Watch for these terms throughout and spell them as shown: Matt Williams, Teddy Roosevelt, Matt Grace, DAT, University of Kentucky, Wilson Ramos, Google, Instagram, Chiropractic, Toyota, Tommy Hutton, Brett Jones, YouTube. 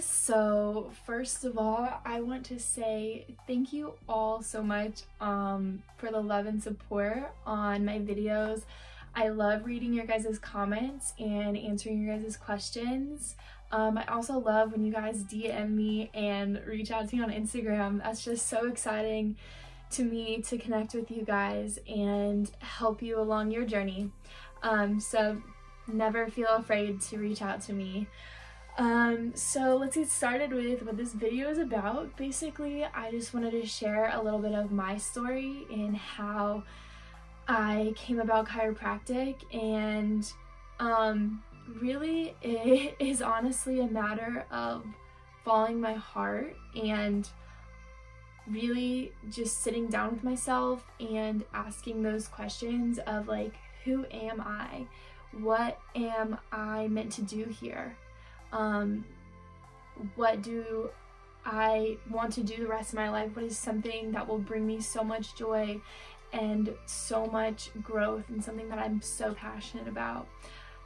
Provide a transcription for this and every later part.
So first of all, I want to say thank you all so much for the love and support on my videos. I love reading your guys' comments and answering your guys' questions. I also love when you guys DM me and reach out to me on Instagram. That's just so exciting to me to connect with you guys and help you along your journey. So never feel afraid to reach out to me. So let's get started with what this video is about. Basically, I just wanted to share a little bit of my story and how I came about chiropractic, and really it is honestly a matter of following my heart and really just sitting down with myself and asking those questions of like, who am I? What am I meant to do here? What do I want to do the rest of my life? What is something that will bring me so much joy and so much growth and something that I'm so passionate about?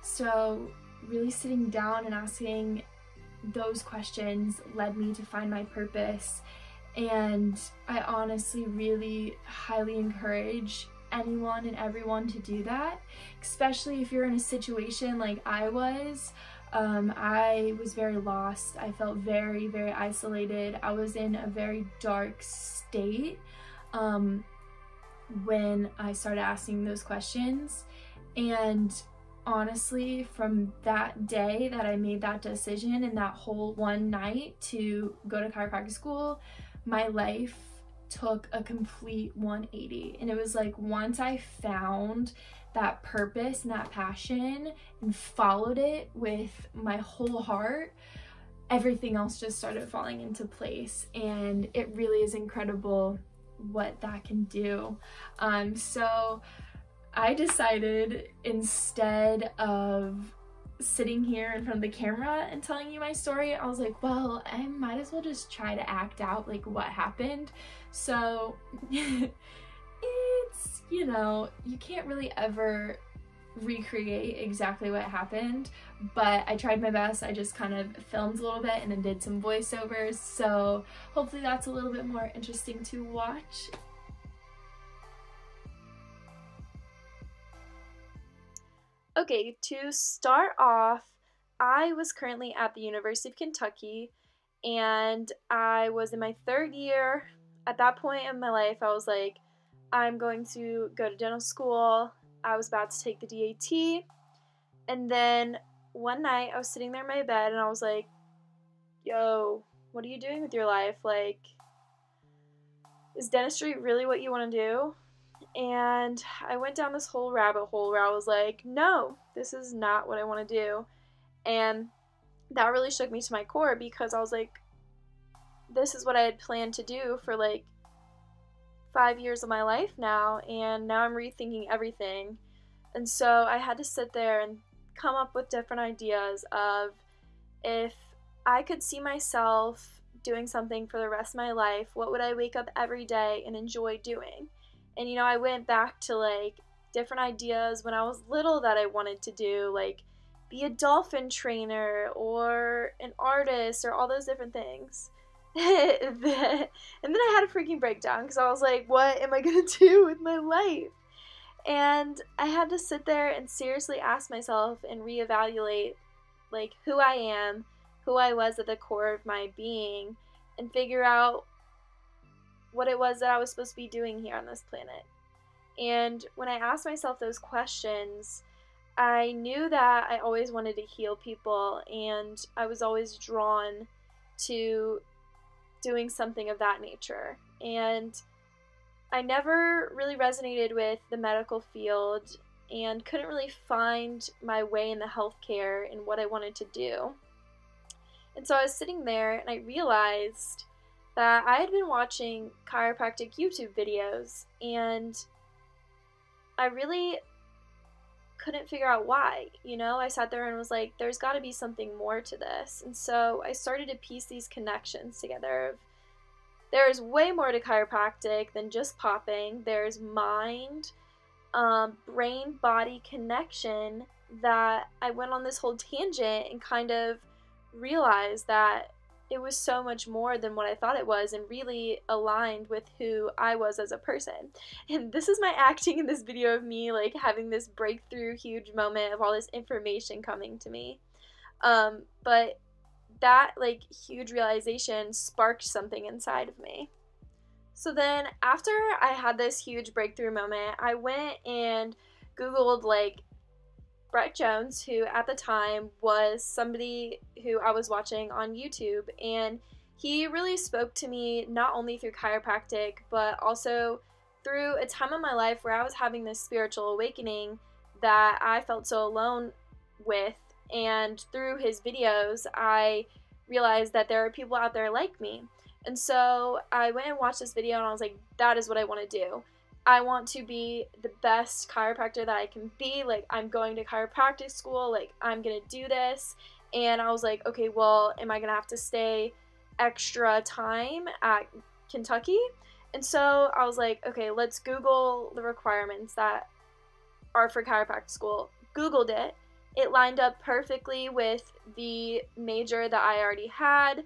So really sitting down and asking those questions led me to find my purpose. And I honestly really highly encourage anyone and everyone to do that, especially if you're in a situation like I was. I was very lost. I felt very, very isolated. I was in a very dark state when I started asking those questions. And honestly, from that day that I made that decision and that whole one night to go to chiropractic school, my life took a complete 180. And it was like, once I found that purpose and that passion and followed it with my whole heart, everything else just started falling into place. And it really is incredible what that can do. So I decided, instead of sitting here in front of the camera and telling you my story, I was like, well, I might as well just try to act out like what happened. So it's, you know, you can't really ever recreate exactly what happened, but I tried my best. I just kind of filmed a little bit and then did some voiceovers, so hopefully that's a little bit more interesting to watch. Okay, to start off, I was currently at the University of Kentucky, and I was in my third year. At that point in my life, I was like, I'm going to go to dental school. I was about to take the DAT, and then one night I was sitting there in my bed, and I was like, yo, what are you doing with your life? Like, is dentistry really what you want to do? And I went down this whole rabbit hole where I was like, no, this is not what I want to do. And that really shook me to my core, because I was like, this is what I had planned to do for like 5 years of my life now, and now I'm rethinking everything. And so I had to sit there and come up with different ideas of, if I could see myself doing something for the rest of my life, what would I wake up every day and enjoy doing? And, you know, I went back to, like, different ideas when I was little that I wanted to do, like, be a dolphin trainer or an artist or all those different things. And then I had a freaking breakdown, because I was like, what am I going to do with my life? And I had to sit there and seriously ask myself and reevaluate, like, who I am, who I was at the core of my being, and figure out what it was that I was supposed to be doing here on this planet. And when I asked myself those questions, I knew that I always wanted to heal people, and I was always drawn to doing something of that nature. And I never really resonated with the medical field and couldn't really find my way in the healthcare and what I wanted to do. And so I was sitting there and I realized that I had been watching chiropractic YouTube videos, and I really couldn't figure out why. You know, I sat there and was like, there's got to be something more to this. And so I started to piece these connections together of, there is way more to chiropractic than just popping. There's mind, brain-body connection that I went on this whole tangent and kind of realized that it was so much more than what I thought it was and really aligned with who I was as a person. And this is my acting in this video of me like having this breakthrough huge moment of all this information coming to me. But that like huge realization sparked something inside of me. So then after I had this huge breakthrough moment, I went and Googled like Brett Jones, who at the time was somebody who I was watching on YouTube, and he really spoke to me not only through chiropractic but also through a time in my life where I was having this spiritual awakening that I felt so alone with, and through his videos I realized that there are people out there like me. And so I went and watched this video and I was like, that is what I want to do. I want to be the best chiropractor that I can be. Like, I'm going to chiropractic school. Like, I'm going to do this. And I was like, okay, well, am I going to have to stay extra time at Kentucky? And so I was like, okay, let's Google the requirements that are for chiropractic school. Googled it. It lined up perfectly with the major that I already had.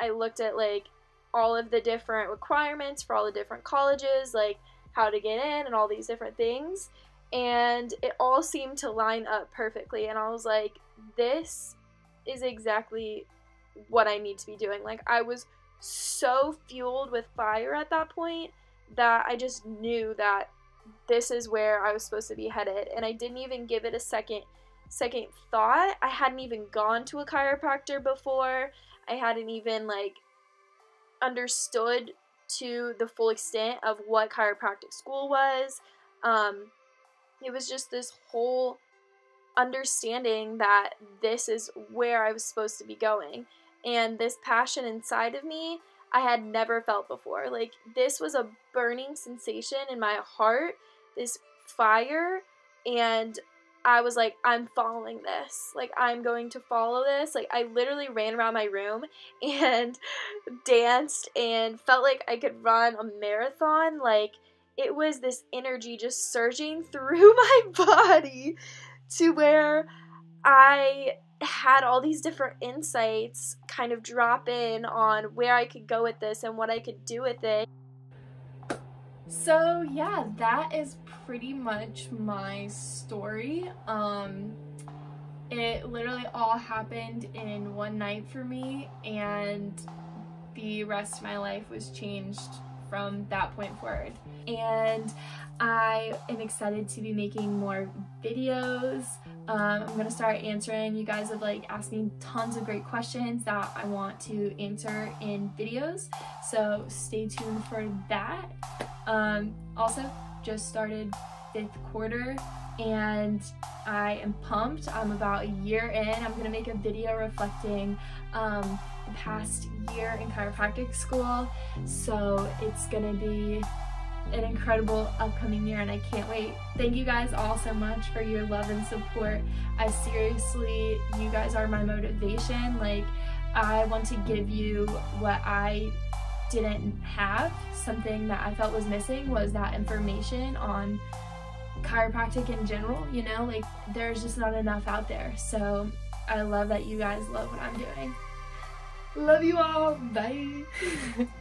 I looked at, like, all of the different requirements for all the different colleges, like how to get in and all these different things, and it all seemed to line up perfectly. And I was like, this is exactly what I need to be doing. Like, I was so fueled with fire at that point that I just knew that this is where I was supposed to be headed, and I didn't even give it a second thought. I hadn't even gone to a chiropractor before. I hadn't even like understood to the full extent of what chiropractic school was. It was just this whole understanding that this is where I was supposed to be going, and this passion inside of me I had never felt before. Like, this was a burning sensation in my heart, this fire, and I was like, I'm following this. Like, I'm going to follow this. Like, I literally ran around my room and danced and felt like I could run a marathon. Like, it was this energy just surging through my body to where I had all these different insights kind of drop in on where I could go with this and what I could do with it. So yeah, that is pretty much my story. It literally all happened in one night for me, and the rest of my life was changed from that point forward. And I am excited to be making more videos. I'm gonna start answering. You guys have like asked me tons of great questions that I want to answer in videos, so stay tuned for that. Also, just started fifth quarter and I am pumped. I'm about a year in. I'm gonna make a video reflecting the past year in chiropractic school, so it's gonna be an incredible upcoming year and I can't wait. Thank you guys all so much for your love and support. I seriously, you guys are my motivation. Like, I want to give you what I didn't have. Something that I felt was missing was that information on chiropractic in general, you know, like there's just not enough out there. So I love that you guys love what I'm doing. Love you all. Bye.